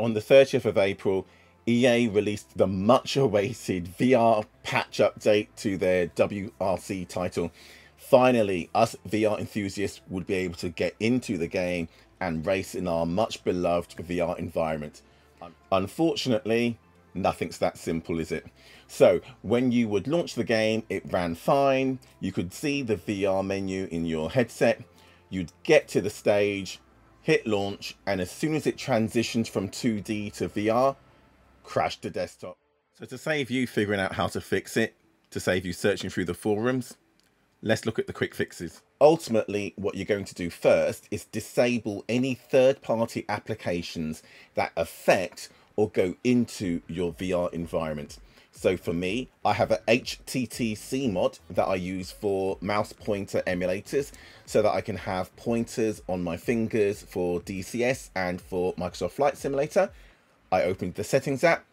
on the 30th of April, EA released the much-awaited VR patch update to their WRC title. Finally, us VR enthusiasts would be able to get into the game and race in our much-beloved VR environment. Unfortunately, nothing's that simple, is it? So, when you would launch the game, it ran fine. You could see the VR menu in your headset. You'd get to the stage, hit launch, and as soon as it transitioned from 2D to VR, crashed the desktop. So to save you figuring out how to fix it, to save you searching through the forums, let's look at the quick fixes. Ultimately, what you're going to do first is disable any third-party applications that affect or go into your VR environment. So for me, I have a HTC mod that I use for mouse pointer emulators so that I can have pointers on my fingers for DCS and for Microsoft Flight Simulator. I opened the settings app,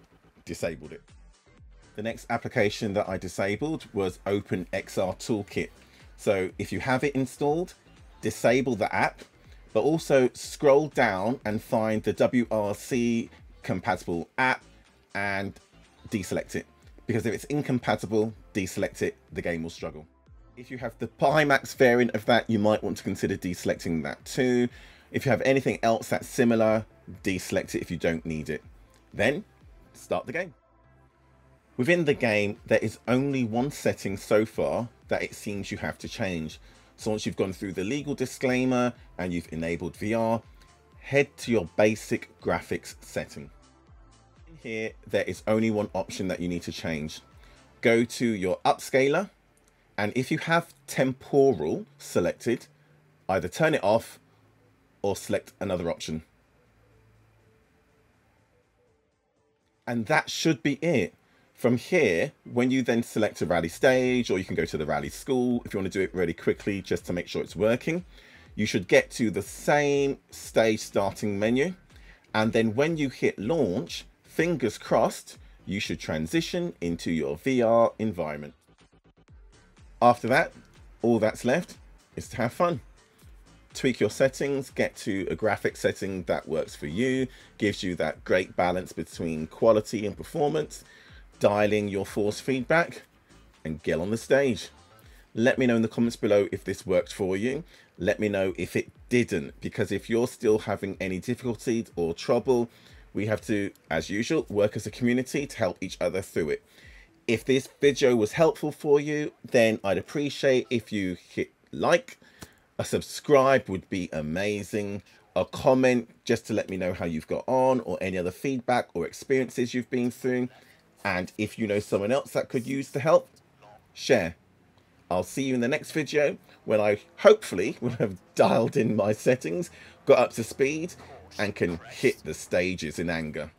disabled it. The next application that I disabled was OpenXR Toolkit. So if you have it installed, disable the app, but also scroll down and find the WRC compatible app and deselect it, because if it's incompatible, deselect it, the game will struggle. If you have the Pimax variant of that, you might want to consider deselecting that too. If you have anything else that's similar, deselect it if you don't need it. Then start the game. Within the game, there is only one setting so far that it seems you have to change. So once you've gone through the legal disclaimer and you've enabled VR, head to your basic graphics setting. Here, there is only one option that you need to change. Go to your upscaler, and if you have temporal selected, either turn it off or select another option. And that should be it. From here, when you then select a rally stage, or you can go to the rally school, if you want to do it really quickly just to make sure it's working, you should get to the same stage starting menu. And then when you hit launch, fingers crossed, you should transition into your VR environment. After that, all that's left is to have fun. Tweak your settings, get to a graphic setting that works for you, gives you that great balance between quality and performance, dial in your force feedback, and get on the stage. Let me know in the comments below if this worked for you. Let me know if it didn't, because if you're still having any difficulties or trouble, we have to, as usual, work as a community to help each other through it. If this video was helpful for you, then I'd appreciate if you hit like, a subscribe would be amazing, a comment just to let me know how you've got on or any other feedback or experiences you've been through. And if you know someone else that could use the help, share. I'll see you in the next video when I hopefully will have dialed in my settings, got up to speed, and can hit the stages in anger.